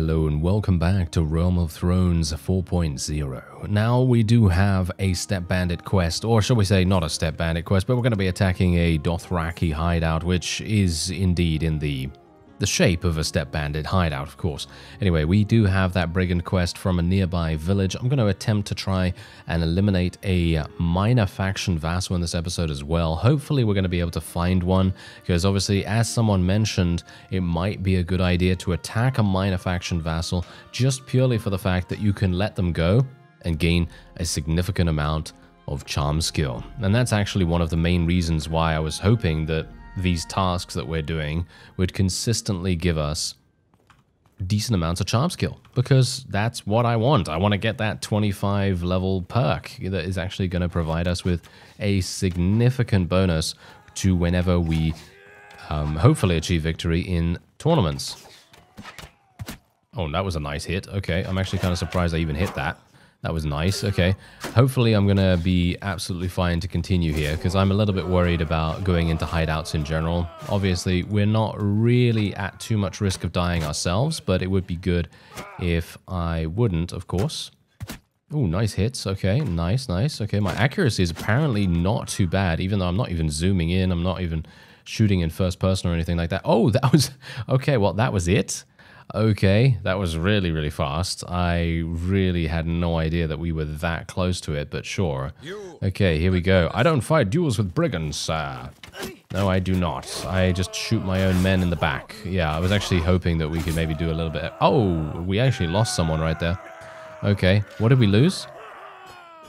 Hello and welcome back to Realm of Thrones 4.0. Now we do have a step bandit quest, or shall we say not a step bandit quest, but we're going to be attacking a Dothraki hideout, which is indeed in the shape of a step bandit hideout, of course. Anyway, we do have that brigand quest from a nearby village. I'm going to attempt to try and eliminate a minor faction vassal in this episode as well. Hopefully we're going to be able to find one, because obviously, as someone mentioned, it might be a good idea to attack a minor faction vassal just purely for the fact that you can let them go and gain a significant amount of charm skill. And that's actually one of the main reasons why I was hoping that these tasks that we're doing would consistently give us decent amounts of charm skill, because that's what I want. I want to get that 25 level perk that is actually going to provide us with a significant bonus to whenever we hopefully achieve victory in tournaments. Oh, that was a nice hit. Okay, I'm actually kind of surprised I even hit that. That was nice. Okay, hopefully I'm going to be absolutely fine to continue here, because I'm a little bit worried about going into hideouts in general. Obviously, we're not really at too much risk of dying ourselves, but it would be good if I wouldn't, of course. Oh, nice hits. Okay, nice, nice. Okay, my accuracy is apparently not too bad, even though I'm not even zooming in. I'm not even shooting in first person or anything like that. Oh, that was... Okay, well, that was it. Okay, that was really, really fast. I really had no idea that we were that close to it, but sure. Okay, here we go. I don't fight duels with brigands, sir. No, I do not. I just shoot my own men in the back. Yeah, I was actually hoping that we could maybe do a little bit... Oh, we actually lost someone right there. Okay, what did we lose?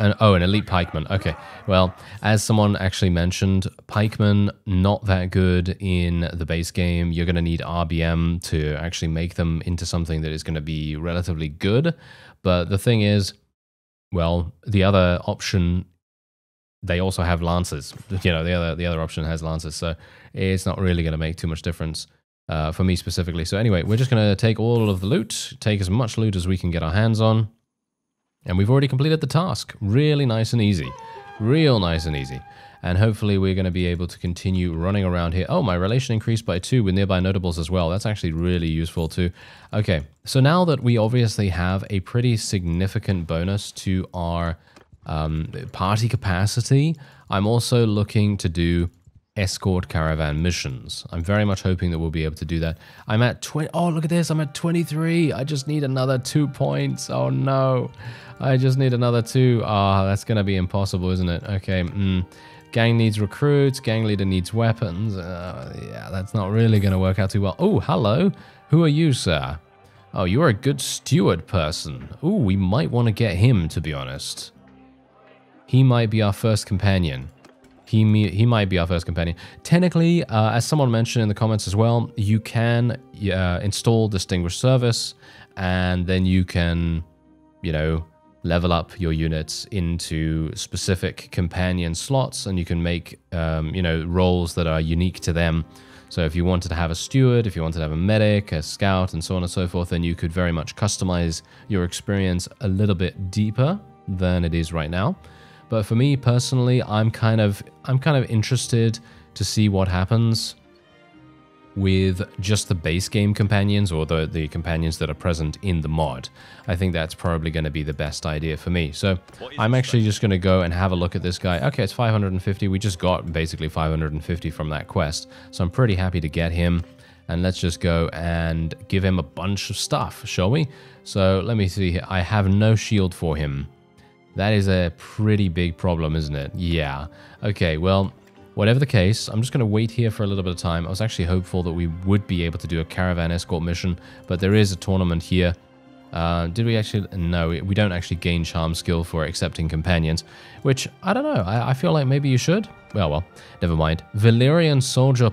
An elite pikeman. Okay, well, as someone actually mentioned, pikemen not that good in the base game. You're going to need RBM to actually make them into something that is going to be relatively good. But the thing is, well, the other option, they also have lancers. You know, the other option has lancers, so it's not really going to make too much difference for me specifically. So anyway, we're just going to take all of the loot, take as much loot as we can get our hands on. And we've already completed the task. Really nice and easy. Real nice and easy. And hopefully we're going to be able to continue running around here. Oh, my relation increased by 2 with nearby notables as well. That's actually really useful too. Okay, so now that we obviously have a pretty significant bonus to our party capacity, I'm also looking to do escort caravan missions. I'm very much hoping that we'll be able to do that. I'm at 20. Oh, look at this. I'm at 23. I just need another 2 points. Oh, no. I just need another 2. Ah, that's going to be impossible, isn't it? Okay. Gang needs recruits. Gang leader needs weapons. Yeah, that's not really going to work out too well. Oh, hello. Who are you, sir? Oh, you're a good steward person. Oh, we might want to get him, to be honest. He might be our first companion. He might be our first companion. Technically, as someone mentioned in the comments as well, you can install Distinguished Service, and then you can, you know, level up your units into specific companion slots, and you can make, you know, roles that are unique to them. So if you wanted to have a steward, if you wanted to have a medic, a scout, and so on and so forth, then you could very much customize your experience a little bit deeper than it is right now. But for me personally, I'm kind of interested to see what happens with just the base game companions, or the companions that are present in the mod. I think that's probably going to be the best idea for me. So I'm actually just going to go and have a look at this guy. Okay, it's 550. We just got basically 550 from that quest. So I'm pretty happy to get him. And let's just go and give him a bunch of stuff, shall we? So let me see here. I have no shield for him. That is a pretty big problem, isn't it? Yeah. Okay, well, whatever the case, I'm just going to wait here for a little bit of time. I was actually hopeful that we would be able to do a caravan escort mission, but there is a tournament here. Did we actually... No, we don't actually gain charm skill for accepting companions, which, I don't know, I feel like maybe you should. Well, never mind. Valyrian soldier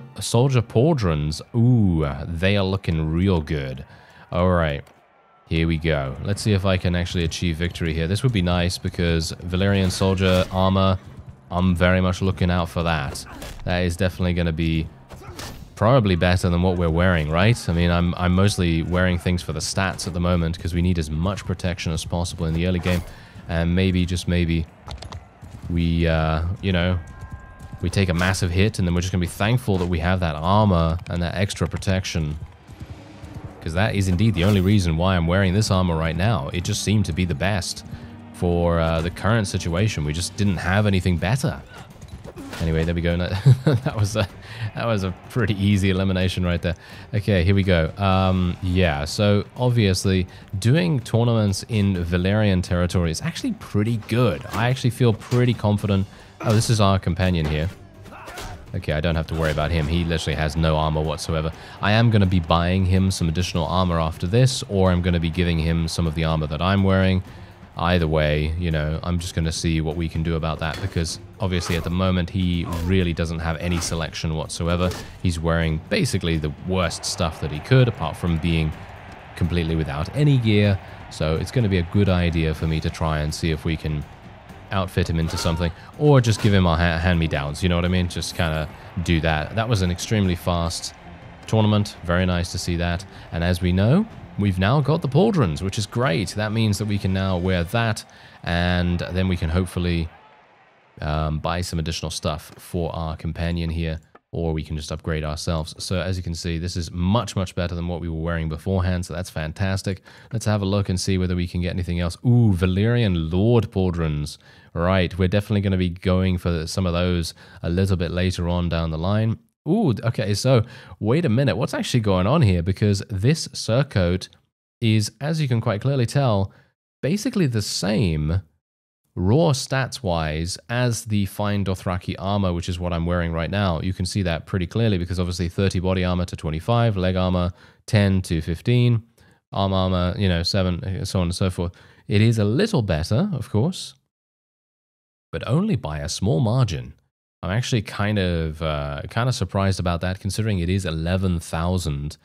pauldrons. Ooh, they are looking real good. All right. Here we go. Let's see if I can actually achieve victory here. This would be nice, because Valyrian soldier armor, I'm very much looking out for that. That is definitely going to be probably better than what we're wearing, right? I mean, I'm mostly wearing things for the stats at the moment, because we need as much protection as possible in the early game. And maybe, just maybe, we, you know, we take a massive hit, and then we're just going to be thankful that we have that armor and that extra protection. because that is indeed the only reason why I'm wearing this armor right now. It just seemed to be the best for the current situation. We just didn't have anything better. Anyway, there we go. That was a pretty easy elimination right there. Okay, here we go. Yeah, so obviously doing tournaments in Valyrian territory is actually pretty good. I actually feel pretty confident. Oh, this is our companion here. Okay, I don't have to worry about him. He literally has no armor whatsoever. I am going to be buying him some additional armor after this, or I'm going to be giving him some of the armor that I'm wearing. Either way, you know, I'm just going to see what we can do about that, because obviously at the moment he really doesn't have any selection whatsoever. He's wearing basically the worst stuff that he could, apart from being completely without any gear. So it's going to be a good idea for me to try and see if we can outfit him into something, or just give him our hand-me-downs, you know what I mean? Just kind of do that. That was an extremely fast tournament. Very nice to see that. And as we know, we've now got the pauldrons, which is great. That means that we can now wear that, and then we can hopefully buy some additional stuff for our companion here, or we can just upgrade ourselves. So as you can see, this is much, much better than what we were wearing beforehand, so that's fantastic. Let's have a look and see whether we can get anything else. Ooh, Valyrian Lord pauldrons. Right, we're definitely going to be going for some of those a little bit later on down the line. Ooh, okay, so wait a minute. What's actually going on here? Because this surcoat is, as you can quite clearly tell, basically the same raw stats-wise as the fine Dothraki armor, which is what I'm wearing right now. You can see that pretty clearly because obviously 30 body armor to 25, leg armor 10 to 15, arm armor, you know, 7, so on and so forth. It is a little better, of course, but only by a small margin. I'm actually kind of surprised about that, considering it is 11,000.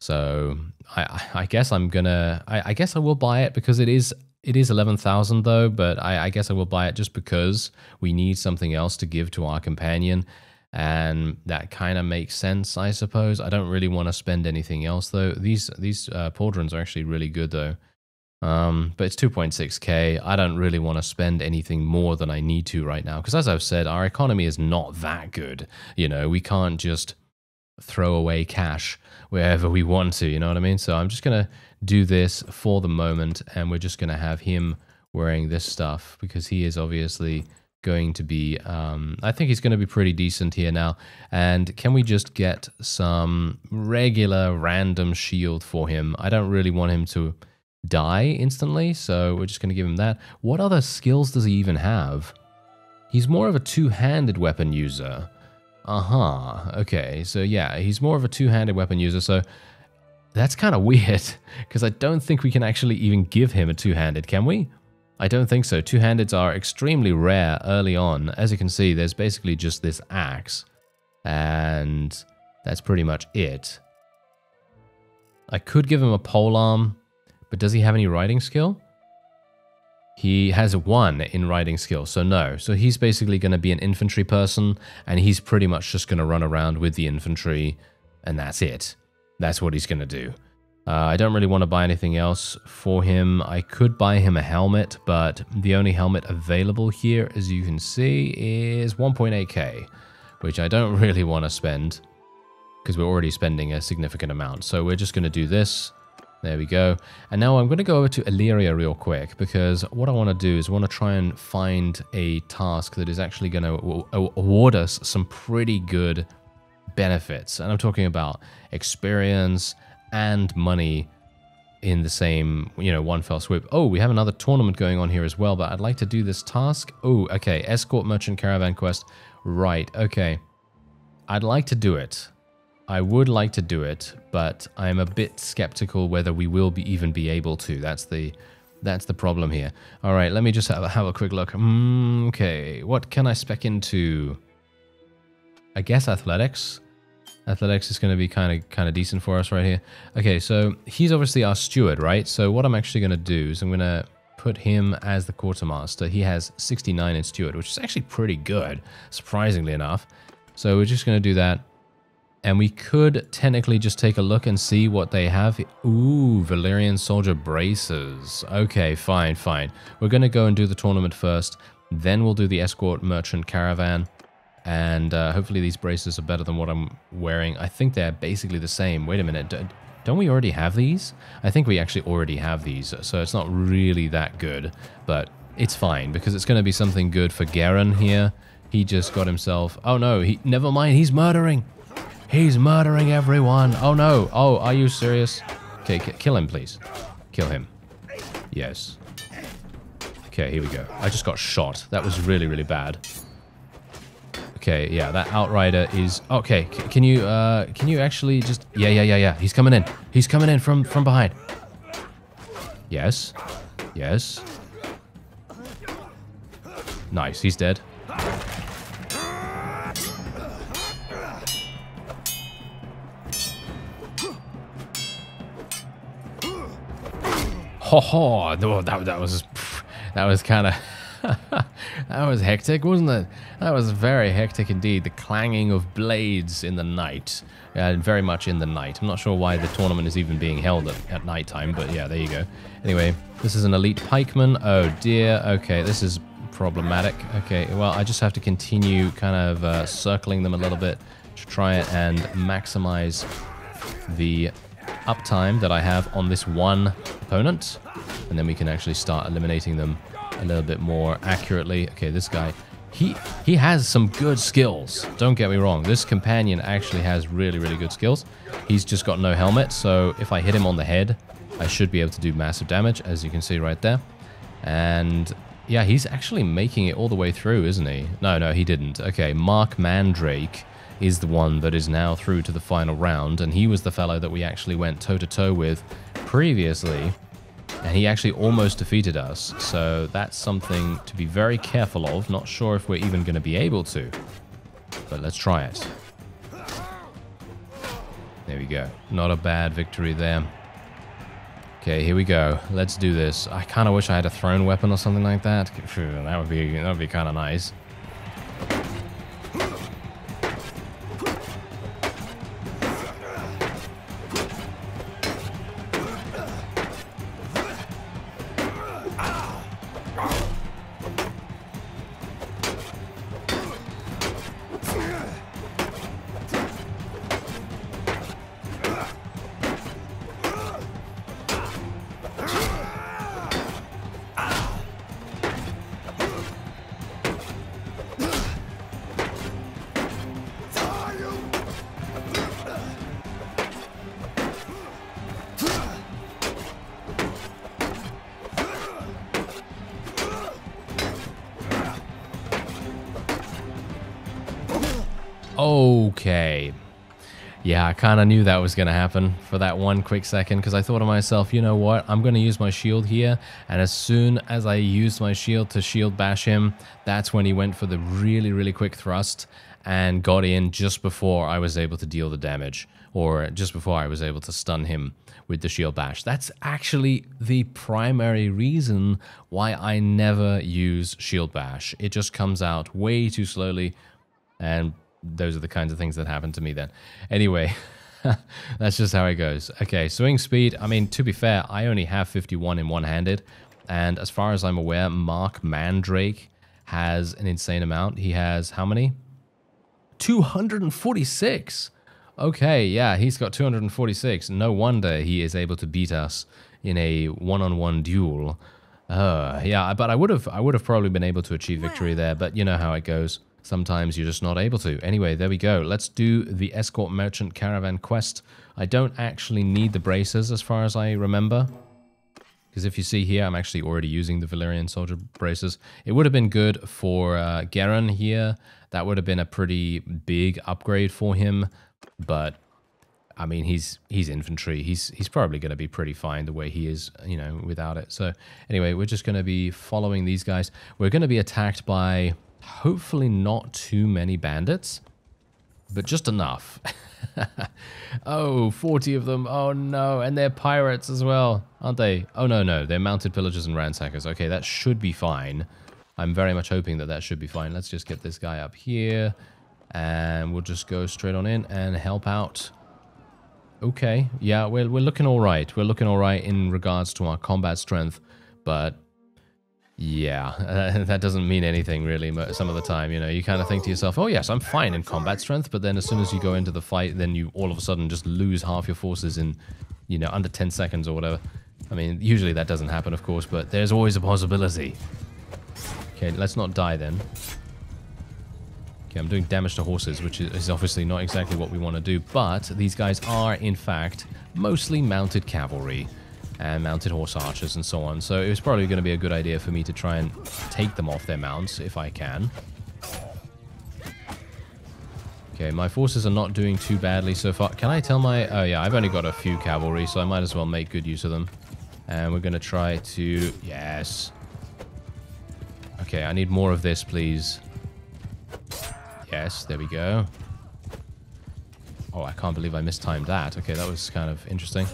So I guess I'm gonna, I guess I will buy it because it is 11,000 though. But I guess I will buy it just because we need something else to give to our companion, and that kind of makes sense, I suppose. I don't really want to spend anything else though. These pauldrons are actually really good though. But it's 2.6k. I don't really want to spend anything more than I need to right now, because as I've said, our economy is not that good. You know, we can't just throw away cash wherever we want to, you know what I mean? So I'm just going to do this for the moment, and we're just going to have him wearing this stuff, because he is obviously going to be, I think he's going to be pretty decent here now. And can we just get some regular random shield for him? I don't really want him to die instantly, so we're just going to give him that. What other skills does he even have? He's more of a two-handed weapon user. Okay, so yeah, he's more of a two-handed weapon user, so that's kind of weird, because I don't think we can actually even give him a two-handed, can we? I don't think so. Two-handeds are extremely rare early on. As you can see, there's basically just this axe, and that's pretty much it. I could give him a polearm, but does he have any riding skill? He has one in riding skill, so no. So he's basically going to be an infantry person, and he's pretty much just going to run around with the infantry, and that's it. That's what he's going to do. I don't really want to buy anything else for him. I could buy him a helmet, but the only helmet available here, as you can see, is 1.8k, which I don't really want to spend, because we're already spending a significant amount. So we're just going to do this. There we go. And now I'm going to go over to Illyria real quick, because what I want to do is I want to try and find a task that is actually going to award us some pretty good benefits. And I'm talking about experience and money in the same, you know, one fell swoop. Oh, we have another tournament going on here as well, but I'd like to do this task. Oh, okay. Escort Merchant Caravan Quest. Right. Okay. I'd like to do it. I would like to do it, but I'm a bit skeptical whether we will even be able to. That's the problem here. All right, let me just have a quick look. Okay, what can I spec into? I guess athletics. Athletics is going to be kind of decent for us right here. Okay, so he's obviously our steward, right? So what I'm actually going to do is I'm going to put him as the quartermaster. He has 69 in steward, which is actually pretty good, surprisingly enough. So we're just going to do that. And we could technically just take a look and see what they have. Ooh, Valyrian Soldier Braces. Okay, fine, fine. We're going to go and do the tournament first. Then we'll do the Escort Merchant Caravan. And hopefully these braces are better than what I'm wearing. I think they're basically the same. Wait a minute. Don't we already have these? I think we actually already have these, so it's not really that good, but it's fine because it's going to be something good for Garen here. He just got himself... Oh no, he... Never mind, he's murdering! He's murdering everyone! Oh no! Oh, are you serious? Okay, kill him, please. Kill him. Yes. Okay, here we go. I just got shot. That was really, really bad. Okay, yeah, that Outrider is... Okay, can you actually just... Yeah. He's coming in. He's coming in from behind. Yes. Yes. Nice, he's dead. Ho ho! That was kind of... that was hectic, wasn't it? That was very hectic indeed. The clanging of blades in the night. Very much in the night. I'm not sure why the tournament is even being held at nighttime, but yeah, there you go. Anyway, this is an elite pikeman. Oh dear. Okay, this is problematic. Okay, well, I just have to continue kind of circling them a little bit to try and maximize the uptime that I have on this one opponent, and then we can actually start eliminating them a little bit more accurately. Okay, this guy, he has some good skills, don't get me wrong. This companion actually has really, really good skills. He's just got no helmet, so if I hit him on the head, I should be able to do massive damage, as you can see right there. And yeah, he's actually making it all the way through, isn't he? No, he didn't. Okay, Mark Mandrake is the one that is now through to the final round, and he was the fellow that we actually went toe-to-toe with previously, and he actually almost defeated us, so that's something to be very careful of. Not sure if we're even going to be able to, but let's try it. There we go. Not a bad victory there. Okay, here we go. Let's do this. I kind of wish I had a thrown weapon or something like that. That would be kind of nice. Okay, yeah, I kind of knew that was going to happen for that one quick second, because I thought to myself, you know what, I'm going to use my shield here, and as soon as I used my shield to shield bash him, that's when he went for the really, really quick thrust and got in just before I was able to deal the damage, or just before I was able to stun him with the shield bash. That's actually the primary reason why I never use shield bash. It just comes out way too slowly, and those are the kinds of things that happen to me then. Anyway, that's just how it goes. Okay, swing speed. I mean, to be fair, I only have 51 in one-handed. And as far as I'm aware, Mark Mandrake has an insane amount. He has how many? 246. Okay, yeah, he's got 246. No wonder he is able to beat us in a one-on-one duel. Yeah, but I would have probably been able to achieve victory there, but you know how it goes. Sometimes you're just not able to. Anyway, there we go. Let's do the Escort Merchant Caravan quest. I don't actually need the braces as far as I remember, because if you see here, I'm actually already using the Valyrian Soldier braces. It would have been good for Garen here. That would have been a pretty big upgrade for him, but I mean, he's infantry. He's probably going to be pretty fine the way he is, you know, without it. So anyway, we're just going to be following these guys. We're going to be attacked by... hopefully not too many bandits, but just enough. Oh, 40 of them. Oh no, and they're pirates as well, aren't they? Oh no, they're mounted pillagers and ransackers. Okay, that should be fine. I'm very much hoping that should be fine. Let's just get this guy up here, and we'll just go straight on in and help out. Okay, yeah, we're looking all right. We're looking all right in regards to our combat strength, but... Yeah, that doesn't mean anything really some of the time, you know. You kind of think to yourself, oh yes, I'm fine in combat strength, but then as soon as you go into the fight, then you all of a sudden just lose half your forces in, you know, under 10 seconds or whatever. I mean, usually that doesn't happen, of course, but there's always a possibility. Okay, let's not die then. Okay, I'm doing damage to horses, which is obviously not exactly what we want to do, but these guys are, in fact, mostly mounted cavalry and mounted horse archers and so on, so it was probably going to be a good idea for me to try and take them off their mounts if I can. Okay, my forces are not doing too badly so far. Can I tell my... oh yeah, I've only got a few cavalry, so I might as well make good use of them. And we're going to try to... yes. Okay, I need more of this, please. Yes, there we go. Oh, I can't believe I mistimed that. Okay, that was kind of interesting.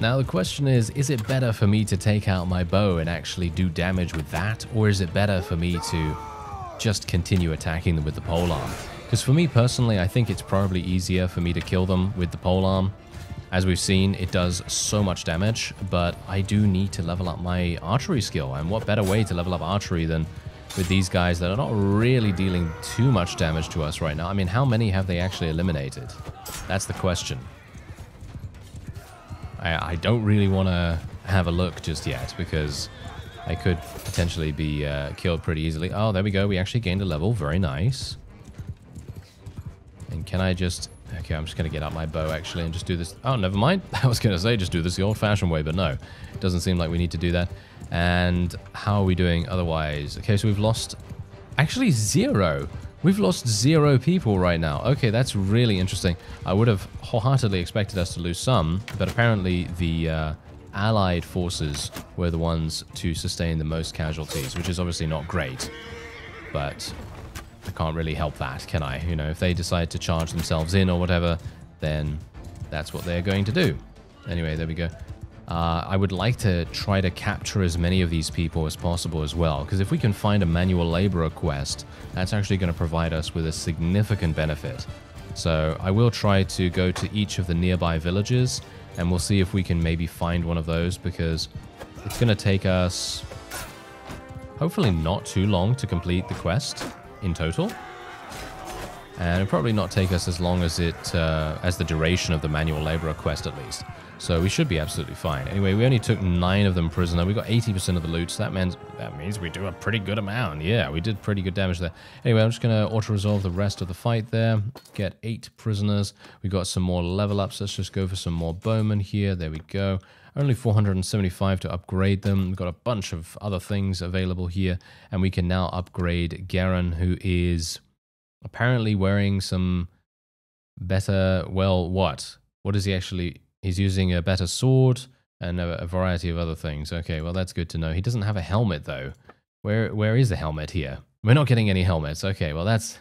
Now the question is it better for me to take out my bow and actually do damage with that, or is it better for me to just continue attacking them with the polearm? Because for me personally, I think it's probably easier for me to kill them with the polearm. As we've seen, it does so much damage, but I do need to level up my archery skill, and what better way to level up archery than with these guys that are not really dealing too much damage to us right now. I mean, how many have they actually eliminated? That's the question. I don't really want to have a look just yet because I could potentially be killed pretty easily. Oh, there we go. We actually gained a level. Very nice. And can I just... okay, I'm just going to get out my bow, actually, and just do this. Oh, never mind. I was going to say just do this the old-fashioned way, but no. It doesn't seem like we need to do that. And how are we doing otherwise? Okay, so we've lost... actually, zero. We've lost zero people right now. Okay, that's really interesting. I would have wholeheartedly expected us to lose some, but apparently the allied forces were the ones to sustain the most casualties, which is obviously not great, but I can't really help that, can I? You know, if they decide to charge themselves in or whatever, then that's what they're going to do. Anyway, there we go. I would like to try to capture as many of these people as possible as well, because if we can find a manual laborer quest, that's actually going to provide us with a significant benefit. So I will try to go to each of the nearby villages, and we'll see if we can maybe find one of those, because it's going to take us hopefully not too long to complete the quest in total. And it'll probably not take us as long as it as the duration of the manual laborer quest, at least. So we should be absolutely fine. Anyway, we only took 9 of them prisoner. We got 80% of the loot, so that means we do a pretty good amount. Yeah, we did pretty good damage there. Anyway, I'm just going to auto-resolve the rest of the fight there. Get 8 prisoners. We got some more level ups. Let's just go for some more bowmen here. There we go. Only 475 to upgrade them. We've got a bunch of other things available here. And we can now upgrade Garen, who is... apparently wearing some better, well, what? What is he actually? He's using a better sword and a variety of other things. Okay, well, that's good to know. He doesn't have a helmet, though. Where is the helmet here? We're not getting any helmets. Okay, well, that's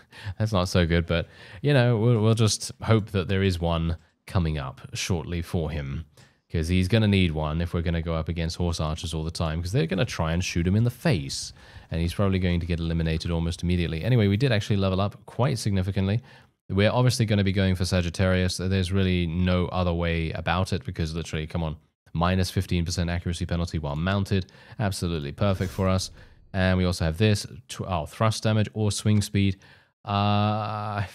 not so good, but, you know, we'll just hope that there is one coming up shortly for him, because he's going to need one if we're going to go up against horse archers all the time, because they're going to try and shoot him in the face. And he's probably going to get eliminated almost immediately. Anyway, we did actually level up quite significantly. We're obviously going to be going for Sagittarius. There's really no other way about it because literally, come on, minus 15% accuracy penalty while mounted. Absolutely perfect for us. And we also have this, thrust damage or swing speed. I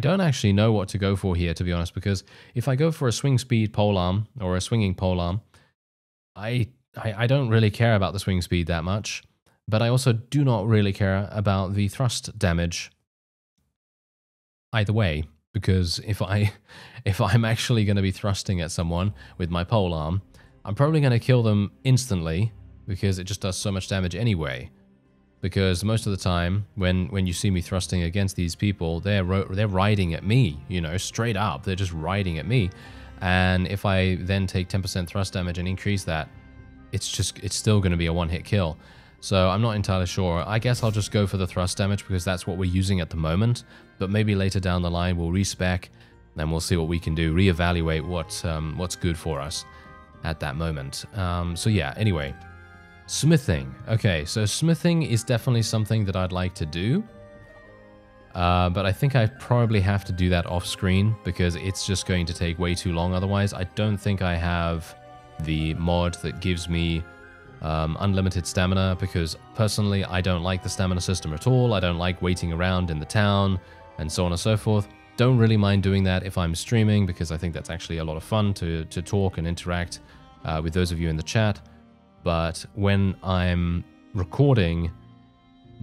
don't actually know what to go for here, to be honest, because if I go for a swing speed polearm or a swinging polearm, I don't really care about the swing speed that much. but I also do not really care about the thrust damage either way, because if I'm actually going to be thrusting at someone with my pole arm, I'm probably going to kill them instantly because it just does so much damage anyway. Because most of the time, when you see me thrusting against these people, they're riding at me, you know, straight up. They're just riding at me, and if I then take 10% thrust damage and increase that, it's still going to be a one-hit kill. So I'm not entirely sure. I guess I'll just go for the thrust damage because that's what we're using at the moment. But maybe later down the line we'll respec, and we'll see what we can do. Reevaluate what's good for us at that moment. So yeah. Anyway. Smithing. Okay, so smithing is definitely something that I'd like to do. But I think I probably have to do that off screen because it's just going to take way too long otherwise. I don't think I have the mod that gives me unlimited stamina because personally I don't like the stamina system at all. I don't like waiting around in the town and so on and so forth. Don't really mind doing that if I'm streaming because I think that's actually a lot of fun to talk and interact with those of you in the chat. But when I'm recording,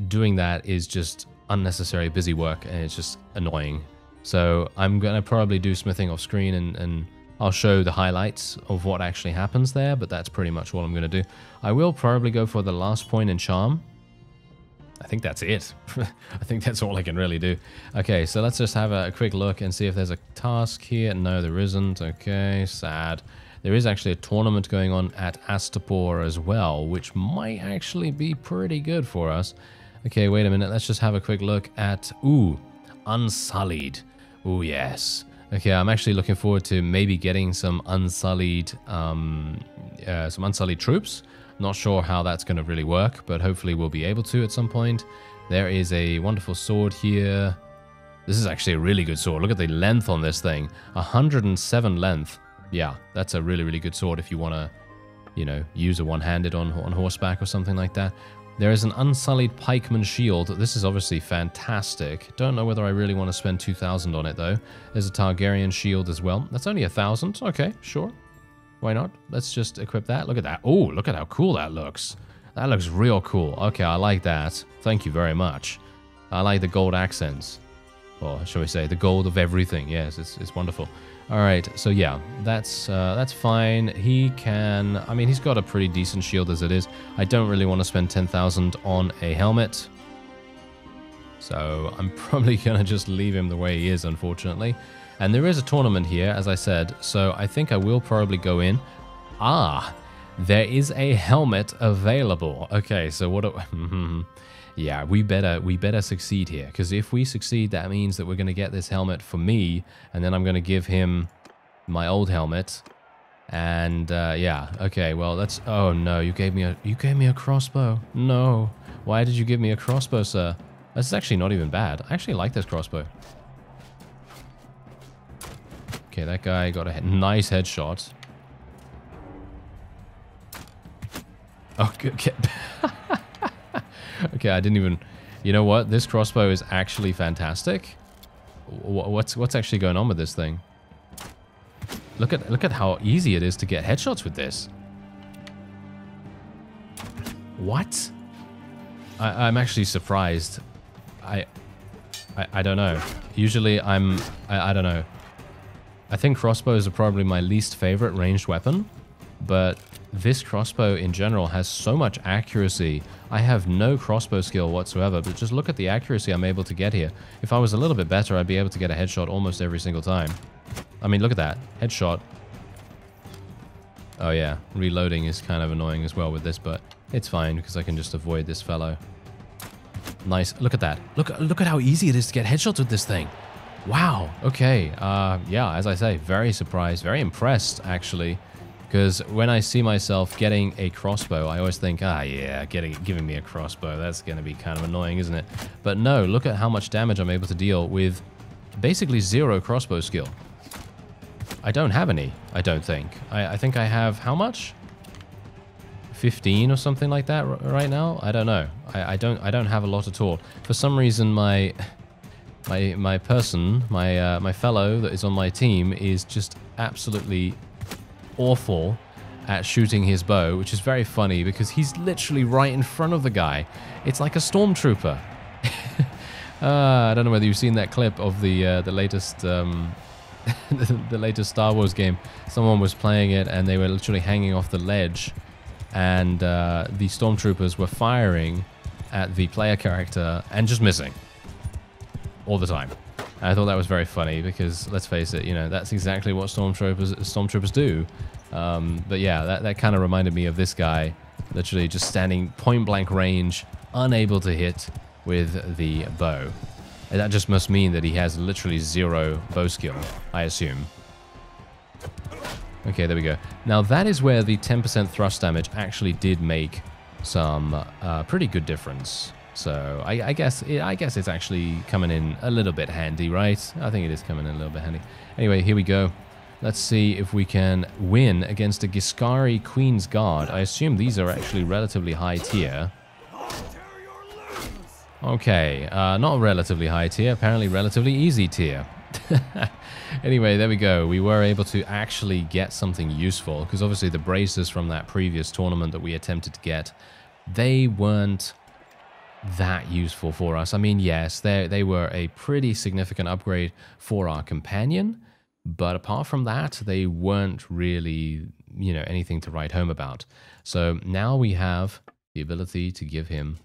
doing that is just unnecessary busy work and it's just annoying. So I'm going to probably do smithing off screen and I'll show the highlights of what actually happens there, but that's pretty much what I'm going to do. I will probably go for the last point in charm. I think that's it. I think that's all I can really do. Okay, so let's just have a quick look and see if there's a task here. No, there isn't. Okay, sad. There is actually a tournament going on at Astapor as well, which might actually be pretty good for us. Okay, wait a minute. Let's just have a quick look at... Ooh, Unsullied. Ooh, yes. Okay, I'm actually looking forward to maybe getting some Unsullied troops. Not sure how that's going to really work, but hopefully we'll be able to at some point. There is a wonderful sword here. This is actually a really good sword. Look at the length on this thing. 107 length. Yeah, that's a really, really good sword if you want to, you know, use a one-handed on horseback or something like that. There is an Unsullied Pikeman Shield. This is obviously fantastic. Don't know whether I really want to spend 2,000 on it, though. There's a Targaryen Shield as well. That's only 1,000. Okay, sure. Why not? Let's just equip that. Look at that. Oh, look at how cool that looks. That looks real cool. Okay, I like that. Thank you very much. I like the gold accents. Or shall we say, the gold of everything. Yes, it's wonderful. All right, so yeah, that's fine. He can... I mean, he's got a pretty decent shield as it is. I don't really want to spend 10,000 on a helmet. So I'm probably going to just leave him the way he is, unfortunately. And there is a tournament here, as I said, so I think I will probably go in. Ah, there is a helmet available. Okay, so what do... Yeah, we better succeed here, because if we succeed, that means that we're going to get this helmet for me, and then I'm going to give him my old helmet. And yeah, okay, well that's... Oh no, you gave me a crossbow. No, why did you give me a crossbow, sir? That's actually not even bad. I actually like this crossbow. Okay, that guy got a nice headshot. Oh, good. Okay, I didn't even... You know what? This crossbow is actually fantastic. What's actually going on with this thing? Look at how easy it is to get headshots with this. What? I'm actually surprised. I don't know. Usually I'm... I don't know. I think crossbows are probably my least favorite ranged weapon, but... This crossbow in general has so much accuracy. I have no crossbow skill whatsoever, but just look at the accuracy I'm able to get here. If I was a little bit better, I'd be able to get a headshot almost every single time. I mean, look at that. Headshot. Oh yeah, reloading is kind of annoying as well with this, but it's fine because I can just avoid this fellow. Nice. Look at that. Look at how easy it is to get headshots with this thing. Wow. Okay. Yeah, as I say, very surprised, very impressed, actually. Because when I see myself getting a crossbow, I always think, ah, yeah, giving me a crossbow, that's going to be kind of annoying, isn't it? But no, look at how much damage I'm able to deal with basically zero crossbow skill. I don't have any, I don't think. I think I have, how much? 15 or something like that right now? I don't know. I don't have a lot at all. For some reason, my fellow that is on my team is just absolutely... awful at shooting his bow, which is very funny because he's literally right in front of the guy. It's like a stormtrooper. I don't know whether you've seen that clip of the latest the latest Star Wars game. Someone was playing it and they were literally hanging off the ledge, and the stormtroopers were firing at the player character and just missing all the time. I thought that was very funny because, let's face it, you know, that's exactly what stormtroopers do. But yeah, that kind of reminded me of this guy literally just standing point blank range, unable to hit with the bow. And that just must mean that he has literally zero bow skill, I assume. Okay, there we go. Now that is where the 10% thrust damage actually did make some pretty good difference. So I guess it's actually coming in a little bit handy, right? I think it is coming in a little bit handy. Anyway, here we go. Let's see if we can win against the Ghiscari Queen's Guard. I assume these are actually relatively high tier. Okay, not relatively high tier, apparently relatively easy tier. Anyway, there we go. We were able to actually get something useful because obviously the braces from that previous tournament that we attempted to get, they weren't that useful for us. I mean, yes, they were a pretty significant upgrade for our companion, but apart from that, they weren't really, you know, anything to write home about. So now we have the ability to give him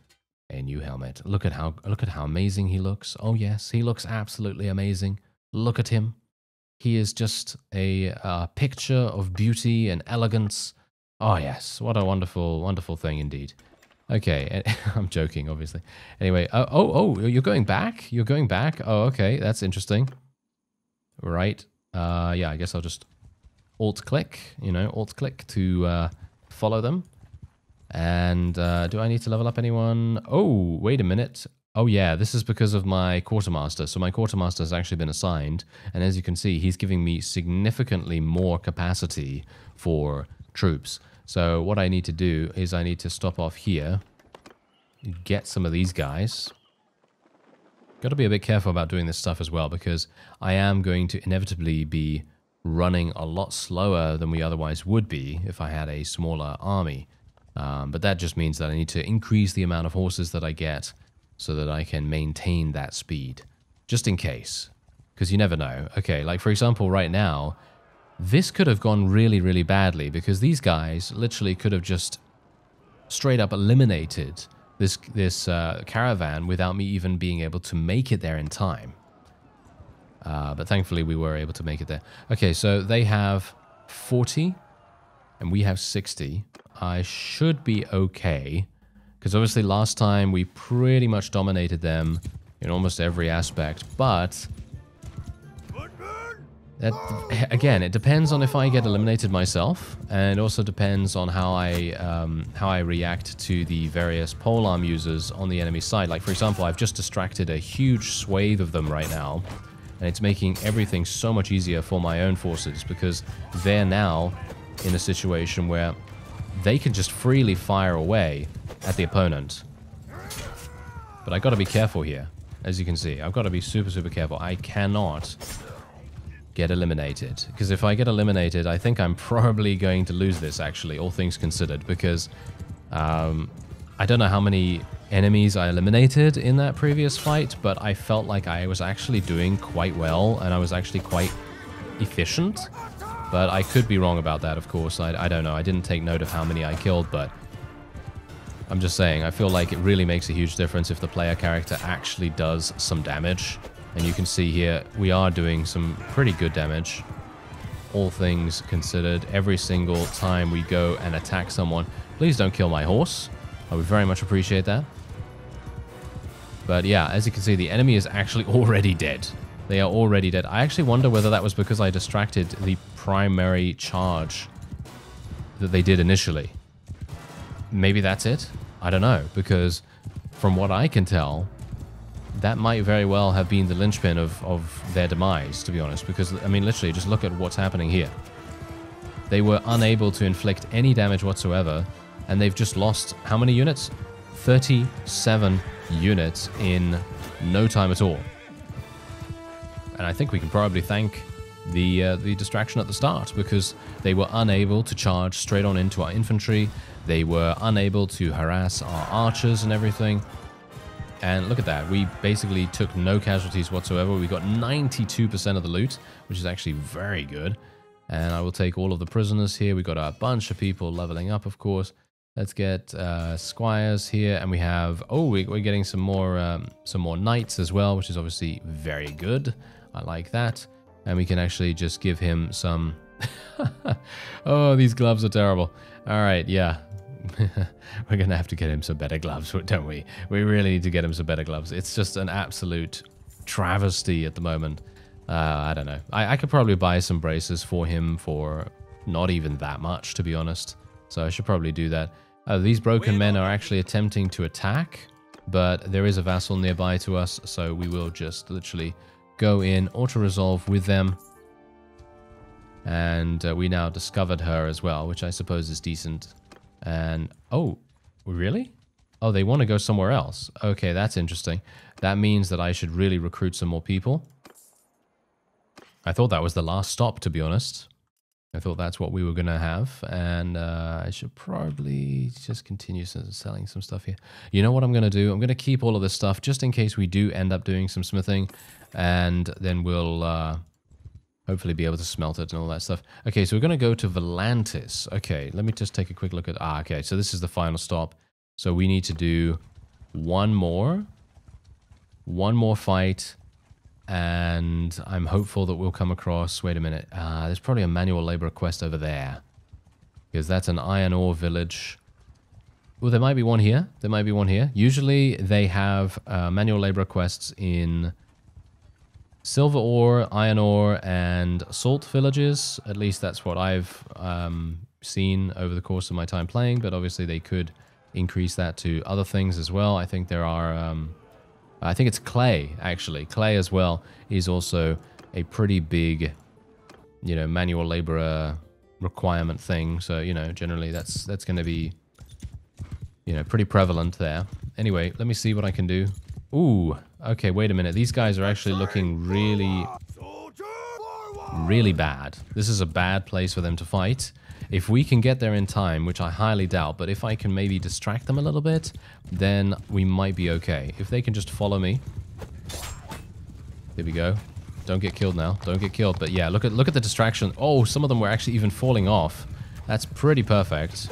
a new helmet. Look at how amazing he looks. Oh yes, he looks absolutely amazing. Look at him. He is just a picture of beauty and elegance. Oh yes, what a wonderful, wonderful thing indeed. Okay, I'm joking, obviously. Anyway, oh, you're going back? You're going back? Oh, okay, that's interesting. Right. Yeah, I guess I'll just alt-click, you know, alt-click to follow them. And do I need to level up anyone? Oh, wait a minute. Oh, yeah, this is because of my quartermaster. So my quartermaster has actually been assigned. And as you can see, he's giving me significantly more capacity for troops. So what I need to do is I need to stop off here, get some of these guys. Got to be a bit careful about doing this stuff as well, because I am going to inevitably be running a lot slower than we otherwise would be if I had a smaller army. But that just means that I need to increase the amount of horses that I get so that I can maintain that speed, just in case, because you never know. Okay, like for example, right now, this could have gone really, really badly because these guys literally could have just straight up eliminated this caravan without me even being able to make it there in time. But thankfully, we were able to make it there. Okay, so they have 40 and we have 60. I should be okay because obviously last time we pretty much dominated them in almost every aspect, but... that, again, it depends on if I get eliminated myself, and it also depends on how I react to the various polearm users on the enemy side. Like, for example, I've just distracted a huge swathe of them right now, and it's making everything so much easier for my own forces because they're now in a situation where they can just freely fire away at the opponent. But I've got to be careful here, as you can see. I've got to be super, super careful. I cannot... get eliminated, because if I get eliminated, I think I'm probably going to lose this, actually, all things considered, because I don't know how many enemies I eliminated in that previous fight, but I felt like I was actually doing quite well and I was actually quite efficient, but I could be wrong about that, of course. I don't know. I didn't take note of how many I killed, but I'm just saying I feel like it really makes a huge difference if the player character actually does some damage. And you can see here, we are doing some pretty good damage, all things considered. Every single time we go and attack someone, please don't kill my horse. I would very much appreciate that. But yeah, as you can see, the enemy is actually already dead. They are already dead. I actually wonder whether that was because I distracted the primary charge that they did initially. Maybe that's it? I don't know, because from what I can tell... that might very well have been the linchpin of their demise, to be honest, because, I mean, literally, just look at what's happening here. They were unable to inflict any damage whatsoever, and they've just lost how many units? 37 units in no time at all. And I think we can probably thank the distraction at the start, because they were unable to charge straight on into our infantry. They were unable to harass our archers and everything. And look at that, we basically took no casualties whatsoever. We got 92% of the loot, which is actually very good. And I will take all of the prisoners here. We got a bunch of people leveling up, of course. Let's get squires here, and we have, oh, we're getting some more knights as well, which is obviously very good. I like that. And we can actually just give him some... Oh, these gloves are terrible. All right, yeah. We're going to have to get him some better gloves, don't we? We really need to get him some better gloves. It's just an absolute travesty at the moment. I don't know. I could probably buy some braces for him for not even that much, to be honest. So I should probably do that. These broken men are actually attempting to attack, but there is a vassal nearby to us, so we will just literally... go in, auto-resolve with them, and we now discovered her as well, which I suppose is decent. And, oh, really? Oh, they want to go somewhere else. Okay, that's interesting. That means that I should really recruit some more people. I thought that was the last stop, to be honest. I thought that's what we were going to have, and I should probably just continue selling some stuff here. You know what I'm going to do? I'm going to keep all of this stuff just in case we do end up doing some smithing, and then we'll hopefully be able to smelt it and all that stuff. Okay, so we're going to go to Volantis. Okay, let me just take a quick look at... Ah, okay, so this is the final stop. So we need to do one more fight, and I'm hopeful that we'll come across... Wait a minute. There's probably a manual labor quest over there, because that's an iron ore village. Well, there might be one here. There might be one here. Usually they have manual labor quests in silver ore, iron ore, and salt villages. At least that's what I've seen over the course of my time playing, but obviously they could increase that to other things as well. I think there are... I think it's clay, actually. Clay as well is also a pretty big, you know, manual laborer requirement thing. So, you know, generally that's going to be, you know, pretty prevalent there. Anyway, let me see what I can do. Ooh, okay, wait a minute. These guys are actually looking really, really bad. This is a bad place for them to fight. If we can get there in time, which I highly doubt, but if I can maybe distract them a little bit, then we might be okay. If they can just follow me. There we go. Don't get killed now. Don't get killed. But yeah, look at the distraction. Oh, some of them were actually even falling off. That's pretty perfect.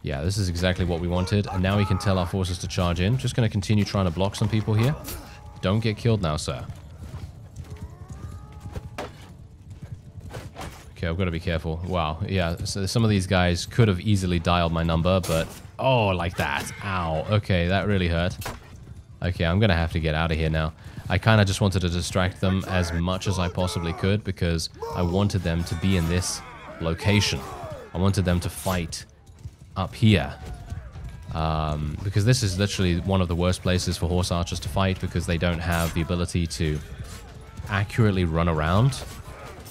Yeah, this is exactly what we wanted. And now we can tell our forces to charge in. Just going to continue trying to block some people here. Don't get killed now, sir. Okay, I've got to be careful. Wow, yeah, so some of these guys could have easily dialed my number, but... Oh, like that. Ow. Okay, that really hurt. Okay, I'm going to have to get out of here now. I kind of just wanted to distract them as much as I possibly could, because I wanted them to be in this location. I wanted them to fight up here. Because this is literally one of the worst places for horse archers to fight, because they don't have the ability to accurately run around.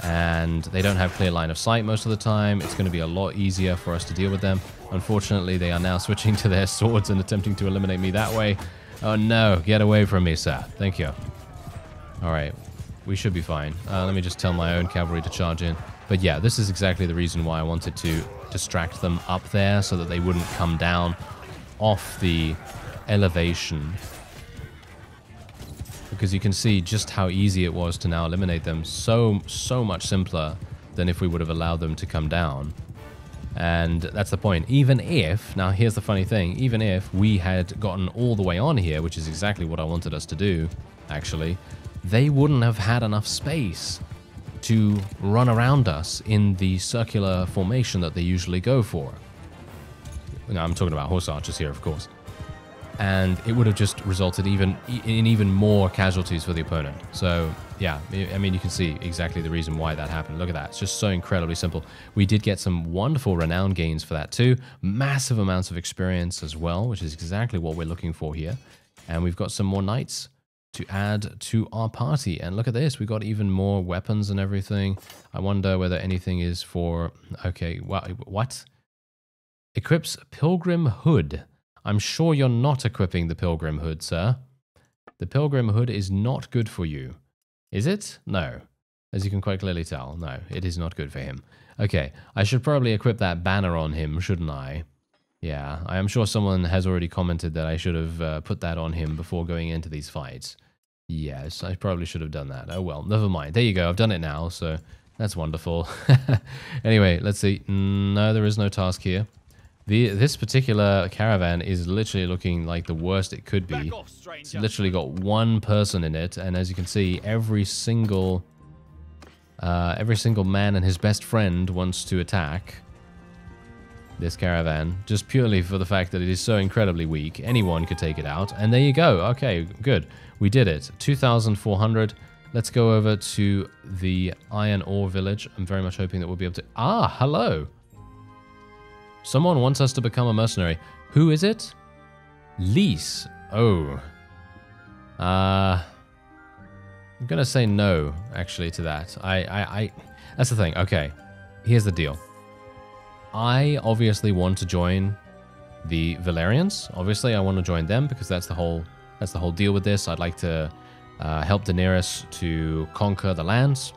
And they don't have clear line of sight most of the time. It's going to be a lot easier for us to deal with them. Unfortunately, they are now switching to their swords and attempting to eliminate me that way. Oh no, get away from me, sir. Thank you. Alright, we should be fine. Let me just tell my own cavalry to charge in. But yeah, this is exactly the reason why I wanted to distract them up there, so that they wouldn't come down off the elevation. Because you can see just how easy it was to now eliminate them. So much simpler than if we would have allowed them to come down. And that's the point. Even if, now here's the funny thing, even if we had gotten all the way on here, which is exactly what I wanted us to do, actually, they wouldn't have had enough space to run around us in the circular formation that they usually go for. Now, I'm talking about horse archers here, of course. And it would have just resulted in even more casualties for the opponent. So, yeah, I mean, you can see exactly the reason why that happened. Look at that. It's just so incredibly simple. We did get some wonderful renown gains for that too. Massive amounts of experience as well, which is exactly what we're looking for here. And we've got some more knights to add to our party. And look at this. We've got even more weapons and everything. I wonder whether anything is for... Okay, what? Equips Pilgrim Hood. I'm sure you're not equipping the Pilgrim Hood, sir. The Pilgrim Hood is not good for you. Is it? No. As you can quite clearly tell, no, it is not good for him. Okay, I should probably equip that banner on him, shouldn't I? Yeah, I am sure someone has already commented that I should have put that on him before going into these fights. Yes, I probably should have done that. Oh well, never mind. There you go, I've done it now, so that's wonderful. Anyway, let's see. No, there is no task here. This particular caravan is literally looking like the worst it could be. Off, it's literally got one person in it, and as you can see, every single man and his best friend wants to attack this caravan, just purely for the fact that it is so incredibly weak. Anyone could take it out, and there you go. Okay, good. We did it. 2,400. Let's go over to the Iron Ore Village. I'm very much hoping that we'll be able to... Ah, hello! Someone wants us to become a mercenary. Who is it? Lise. Oh. I'm going to say no, actually, to that. That's the thing. Okay. Here's the deal. I obviously want to join the Valyrians. Obviously, I want to join them because that's the whole deal with this. I'd like to help Daenerys to conquer the lands.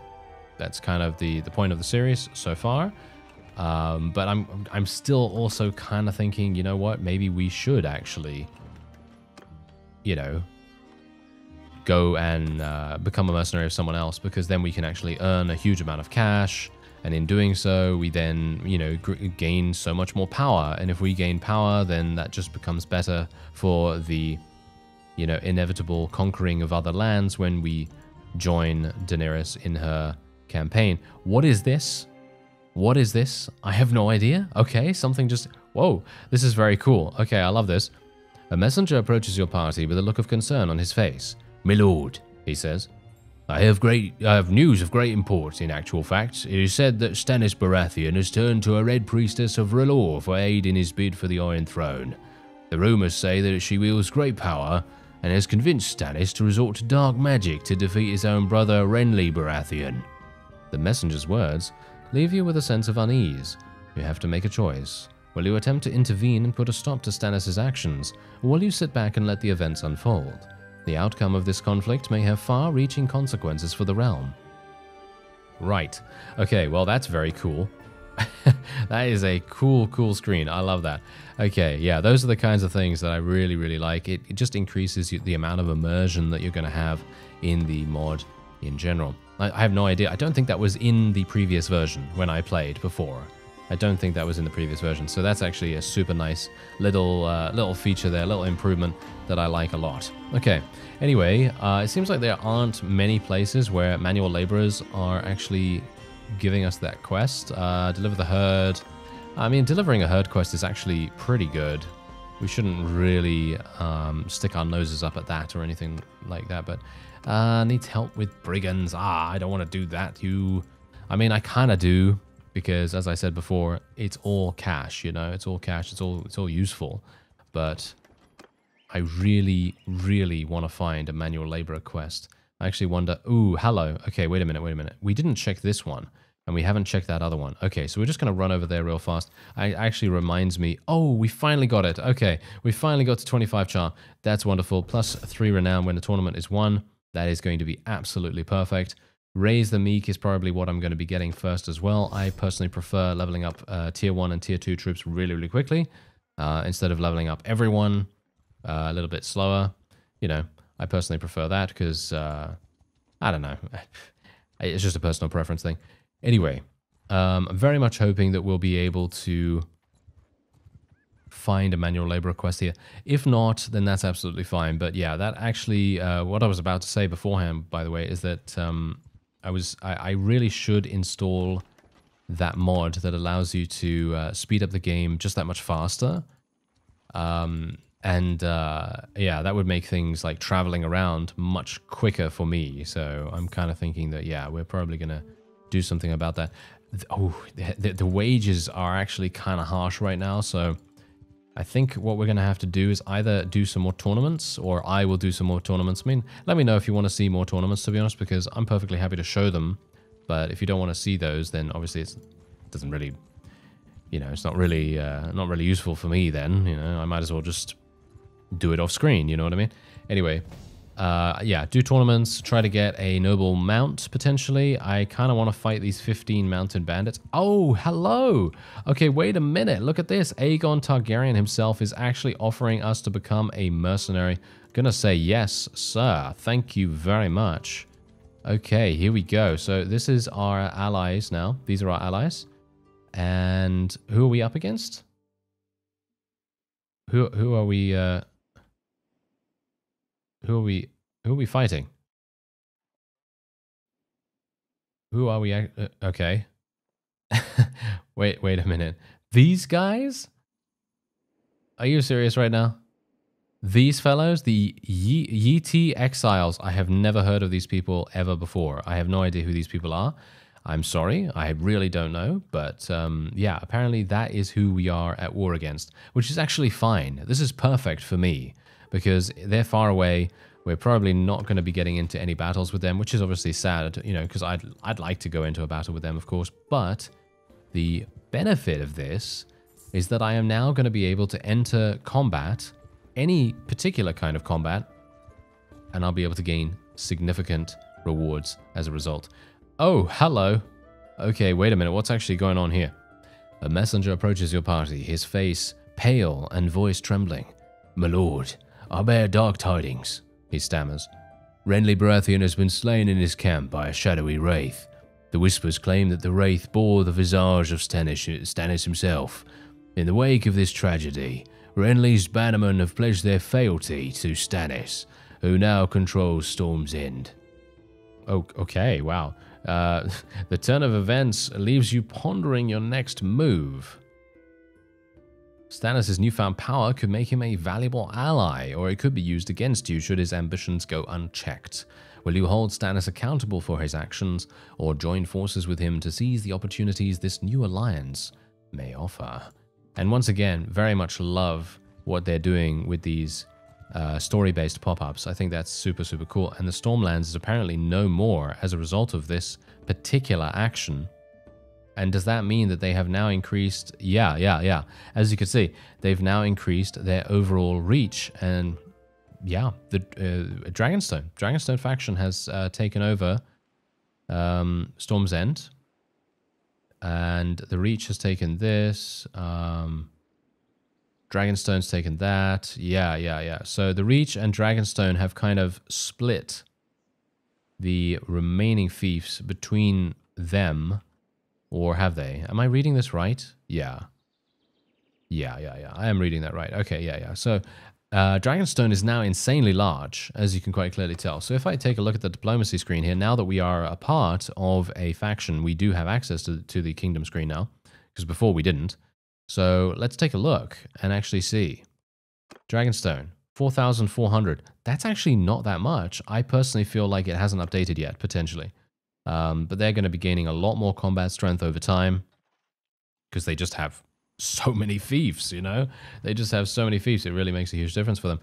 That's kind of the point of the series so far. But I'm still also kind of thinking, you know what? Maybe we should actually, you know, go and become a mercenary of someone else, because then we can actually earn a huge amount of cash. And in doing so, we then, you know, gain so much more power. And if we gain power, then that just becomes better for the, you know, inevitable conquering of other lands when we join Daenerys in her campaign. What is this? What is this? I have no idea. Okay, something just... Whoa, this is very cool. Okay, I love this. A messenger approaches your party with a look of concern on his face. "My lord," he says. I have news of great import, in actual fact. It is said that Stannis Baratheon has turned to a Red Priestess of R'hllor for aid in his bid for the Iron Throne. The rumors say that she wields great power and has convinced Stannis to resort to dark magic to defeat his own brother Renly Baratheon. The messenger's words leave you with a sense of unease. You have to make a choice. Will you attempt to intervene and put a stop to Stannis' actions, or will you sit back and let the events unfold? The outcome of this conflict may have far-reaching consequences for the realm. Right. Okay, well, that's very cool. That is a cool, cool screen. I love that. Okay, yeah, those are the kinds of things that I really, really like. It just increases the amount of immersion that you're going to have in the mod in general. I have no idea. I don't think that was in the previous version when I played before. I don't think that was in the previous version. So that's actually a super nice little feature there, little improvement that I like a lot. Okay, anyway, it seems like there aren't many places where manual laborers are actually giving us that quest. Deliver the herd. I mean, delivering a herd quest is actually pretty good. We shouldn't really stick our noses up at that or anything like that, but needs help with brigands. Ah, I don't want to do that, you. I mean, I kind of do. Because, as I said before, it's all cash, you know, it's all cash, it's all useful. But I really, really want to find a manual laborer quest. I actually wonder, ooh, hello. Okay, wait a minute. We didn't check this one, and we haven't checked that other one. Okay, so we're just going to run over there real fast. It actually reminds me, oh, we finally got it. Okay, we finally got to 25 charm. That's wonderful. Plus 3 renown when the tournament is won. That is going to be absolutely perfect. Raise the Meek is probably what I'm going to be getting first as well. I personally prefer leveling up Tier 1 and Tier 2 troops really, really quickly instead of leveling up everyone a little bit slower. You know, I personally prefer that because, I don't know, it's just a personal preference thing. Anyway, I'm very much hoping that we'll be able to find a manual labor quest here. If not, then that's absolutely fine. But yeah, that actually, what I was about to say beforehand, by the way, is that... I really should install that mod that allows you to speed up the game just that much faster. Yeah, that would make things like traveling around much quicker for me. So I'm kind of thinking that, yeah, we're probably going to do something about that. The wages are actually kind of harsh right now. So I think what we're going to have to do is either do some more tournaments, or I will do some more tournaments. I mean, let me know if you want to see more tournaments, to be honest, because I'm perfectly happy to show them. But if you don't want to see those, then obviously it doesn't really, you know, it's not really useful for me then, you know. I might as well just do it off screen, you know what I mean? Anyway, Yeah, do tournaments, try to get a noble mount, potentially. I kind of want to fight these 15 mounted bandits. Oh, hello! Okay, wait a minute, look at this. Aegon Targaryen himself is actually offering us to become a mercenary. Gonna say yes, sir. Thank you very much. Okay, here we go. So this is our allies now. These are our allies. And who are we up against? Who are we... Who are we fighting? Who are we? Okay. wait a minute. These guys? Are you serious right now? These fellows, the Yi Ti exiles. I have never heard of these people ever before. I have no idea who these people are. I'm sorry, I really don't know, but yeah, apparently that is who we are at war against, which is actually fine. This is perfect for me, because they're far away. We're probably not going to be getting into any battles with them, which is obviously sad, you know, because I'd like to go into a battle with them, of course. But the benefit of this is that I am now going to be able to enter combat, any particular kind of combat, and I'll be able to gain significant rewards as a result. Oh, hello. Okay, wait a minute. What's actually going on here? A messenger approaches your party, his face pale and voice trembling. My lord, I bear dark tidings, he stammers. Renly Baratheon has been slain in his camp by a shadowy wraith. The whispers claim that the wraith bore the visage of Stannis himself. In the wake of this tragedy, Renly's bannermen have pledged their fealty to Stannis, who now controls Storm's End. Oh, okay, wow. The turn of events leaves you pondering your next move. Stannis' newfound power could make him a valuable ally, or it could be used against you should his ambitions go unchecked. Will you hold Stannis accountable for his actions, or join forces with him to seize the opportunities this new alliance may offer? And once again, very much love what they're doing with these story-based pop-ups. I think that's super, super cool. And the Stormlands is apparently no more as a result of this particular action. And does that mean that they have now increased? Yeah. As you can see, they've now increased their overall reach. And yeah, the Dragonstone faction has taken over Storm's End. And the Reach has taken this. Dragonstone's taken that. Yeah. So the Reach and Dragonstone have kind of split the remaining fiefs between them. Or have they? Am I reading this right? Yeah. I am reading that right. Okay, yeah. So Dragonstone is now insanely large, as you can quite clearly tell. So if I take a look at the diplomacy screen here, now that we are a part of a faction, we do have access to the kingdom screen now, because before we didn't. So let's take a look and actually see. Dragonstone, 4,400. That's actually not that much. I personally feel like it hasn't updated yet, potentially. But they're going to be gaining a lot more combat strength over time because they just have so many fiefs, you know? They just have so many fiefs. It really makes a huge difference for them.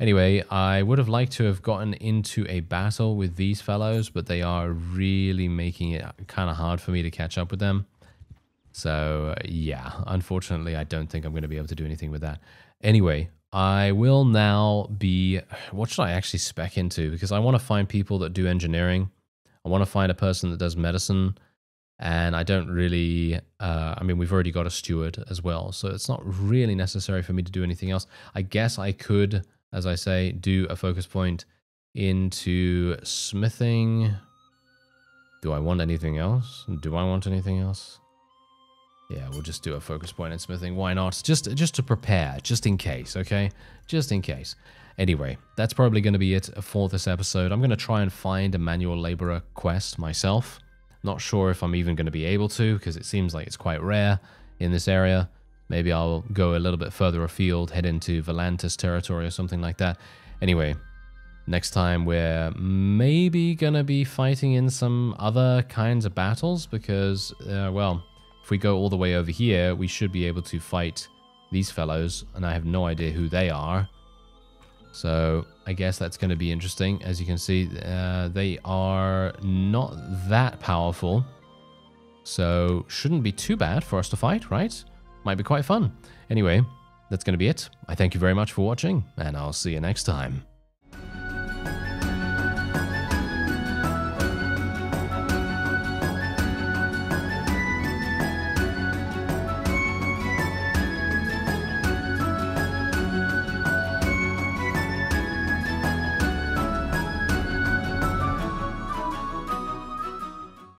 Anyway, I would have liked to have gotten into a battle with these fellows, but they are really making it kind of hard for me to catch up with them. So, yeah, unfortunately, I don't think I'm going to be able to do anything with that. Anyway, I will now be... What should I actually spec into? Because I want to find people that do engineering. I want to find a person that does medicine, and I don't really, I mean, we've already got a steward as well, so it's not really necessary for me to do anything else. I guess I could, as I say, do a focus point into smithing. Do I want anything else? Yeah, we'll just do a focus point in smithing. Why not? Just to prepare, just in case, okay? Just in case. Anyway, that's probably going to be it for this episode. I'm going to try and find a manual laborer quest myself. Not sure if I'm even going to be able to, because it seems like it's quite rare in this area. Maybe I'll go a little bit further afield, head into Volantis territory or something like that. Anyway, next time we're maybe going to be fighting in some other kinds of battles, because, well, if we go all the way over here, we should be able to fight these fellows, and I have no idea who they are. So I guess that's going to be interesting. As you can see, they are not that powerful. So shouldn't be too bad for us to fight, right? Might be quite fun. Anyway, that's going to be it. I thank you very much for watching, and I'll see you next time.